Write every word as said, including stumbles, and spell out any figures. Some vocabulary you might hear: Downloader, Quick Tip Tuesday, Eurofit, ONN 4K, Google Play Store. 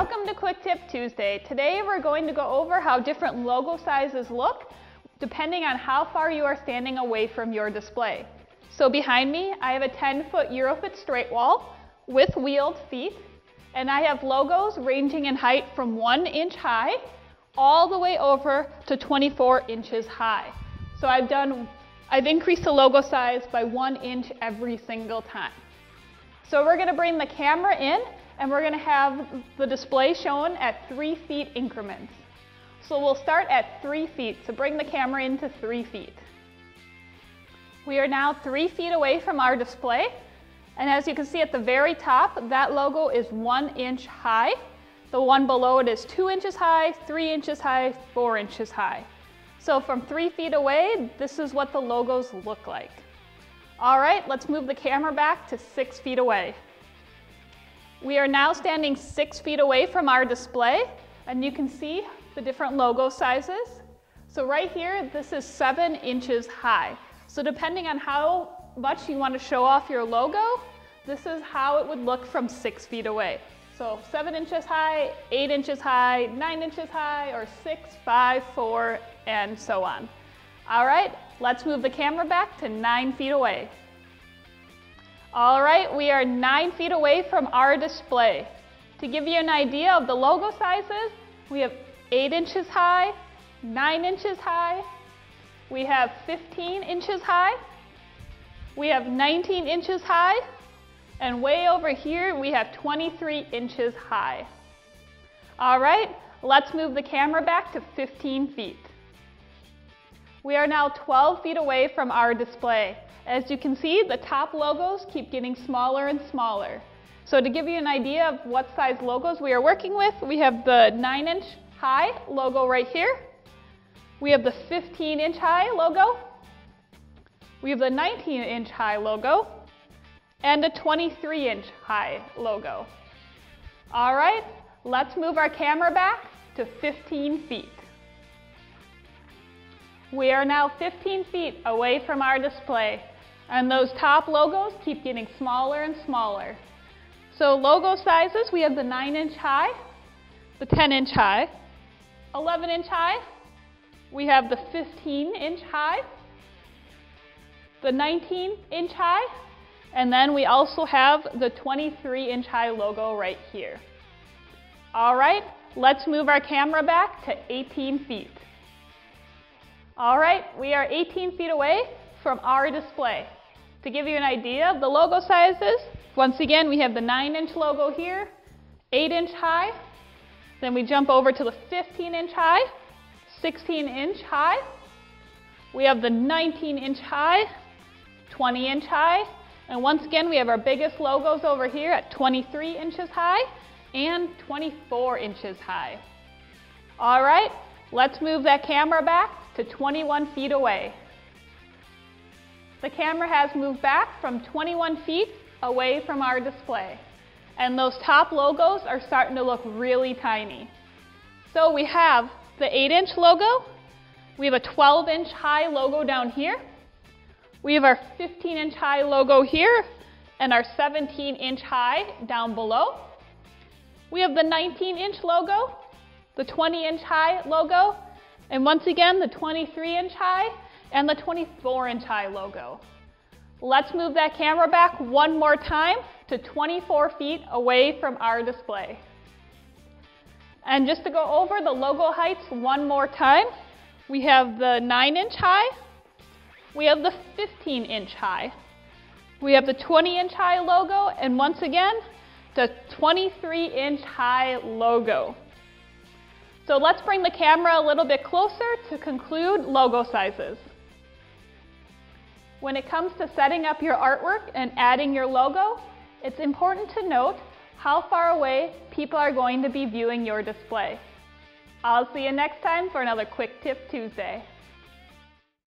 Welcome to Quick Tip Tuesday. Today we're going to go over how different logo sizes look depending on how far you are standing away from your display. So behind me I have a ten foot Eurofit straight wall with wheeled feet, and I have logos ranging in height from one inch high all the way over to twenty-four inches high. So I've done, I've increased the logo size by one inch every single time. So we're going to bring the camera in and we're going to have the display shown at three feet increments. So we'll start at three feet, so bring the camera in to three feet. We are now three feet away from our display, and as you can see at the very top, that logo is one inch high. The one below it is two inches high, three inches high, four inches high. So from three feet away, this is what the logos look like. All right, let's move the camera back to six feet away. We are now standing six feet away from our display, and you can see the different logo sizes. So right here, this is seven inches high. So depending on how much you want to show off your logo, this is how it would look from six feet away. So seven inches high, eight inches high, nine inches high, or six, five, four, and so on. All right, let's move the camera back to nine feet away. All right, we are nine feet away from our display. To give you an idea of the logo sizes, we have eight inches high, nine inches high, we have fifteen inches high, we have nineteen inches high, and way over here we have twenty-three inches high. All right, let's move the camera back to fifteen feet. We are now twelve feet away from our display. As you can see, the top logos keep getting smaller and smaller. So to give you an idea of what size logos we are working with, we have the nine inch high logo right here. We have the fifteen inch high logo. We have the nineteen inch high logo and a twenty-three inch high logo. All right, let's move our camera back to fifteen feet. We are now fifteen feet away from our display, and those top logos keep getting smaller and smaller. So logo sizes, we have the nine inch high, the ten inch high, eleven inch high, we have the fifteen inch high, the nineteen inch high, and then we also have the twenty-three inch high logo right here. All right, let's move our camera back to eighteen feet. All right, we are eighteen feet away from our display. To give you an idea of the logo sizes, once again, we have the nine inch logo here, eight inch high, then we jump over to the fifteen inch high, sixteen inch high, we have the nineteen inch high, twenty inch high, and once again, we have our biggest logos over here at twenty-three inches high and twenty-four inches high. All right, let's move that camera back to twenty-one feet away. The camera has moved back from twenty-one feet away from our display, and those top logos are starting to look really tiny. So we have the eight inch logo, we have a twelve inch high logo down here, we have our fifteen inch high logo here, and our seventeen inch high down below. We have the nineteen inch logo, the twenty inch high logo, and once again, the twenty-three inch high and the twenty-four inch high logo. Let's move that camera back one more time to twenty-four feet away from our display. And just to go over the logo heights one more time, we have the nine inch high, we have the fifteen inch high, we have the twenty inch high logo, and once again, the twenty-three inch high logo. So let's bring the camera a little bit closer to conclude logo sizes. When it comes to setting up your artwork and adding your logo, it's important to note how far away people are going to be viewing your display. I'll see you next time for another Quick Tip Tuesday.